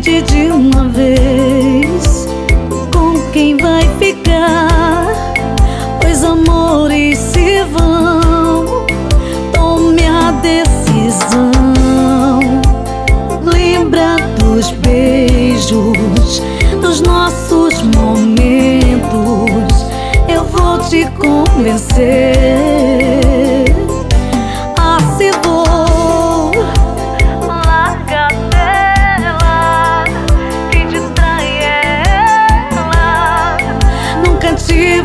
decide de uma vez com quem vai ficar, pois amores se vão. Tome a decisão. Lembra dos beijos, dos nossos momentos. Eu vou te convencer.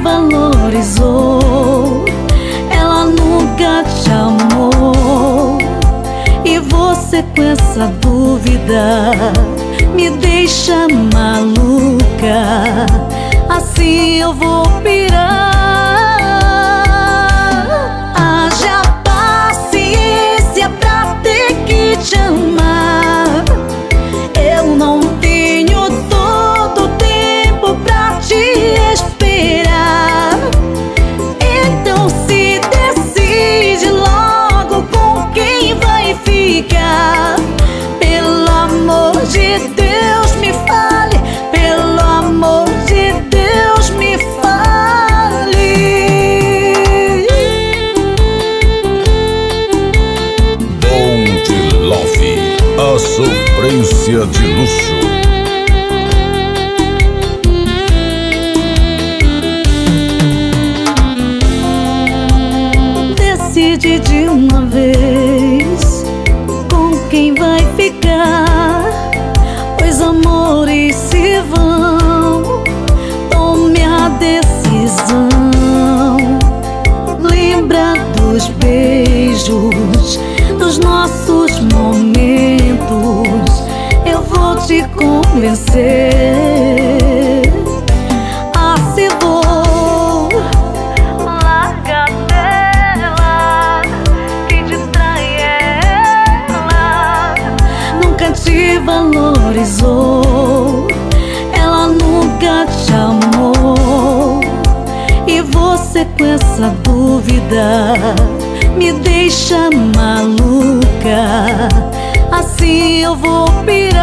Valorizou, ela nunca te amou, e você com essa dúvida me deixa maluca. Assim eu vou pirar. Haja paciência pra ter que te amar. Eu não tenho todo o tempo pra te esperar. Então se decide logo com quem vai ficar. Pelo amor de Deus, me fale. Pelo amor de Deus, me fale. Don't Love, a sofrência de luxo. Decide de uma vez com quem vai ficar, pois amores se vão. Tome a decisão. Lembra dos beijos, dos nossos momentos. Eu vou te convencer. Valorizou, ela nunca te amou, e você com essa dúvida me deixa maluca. Assim eu vou pirar.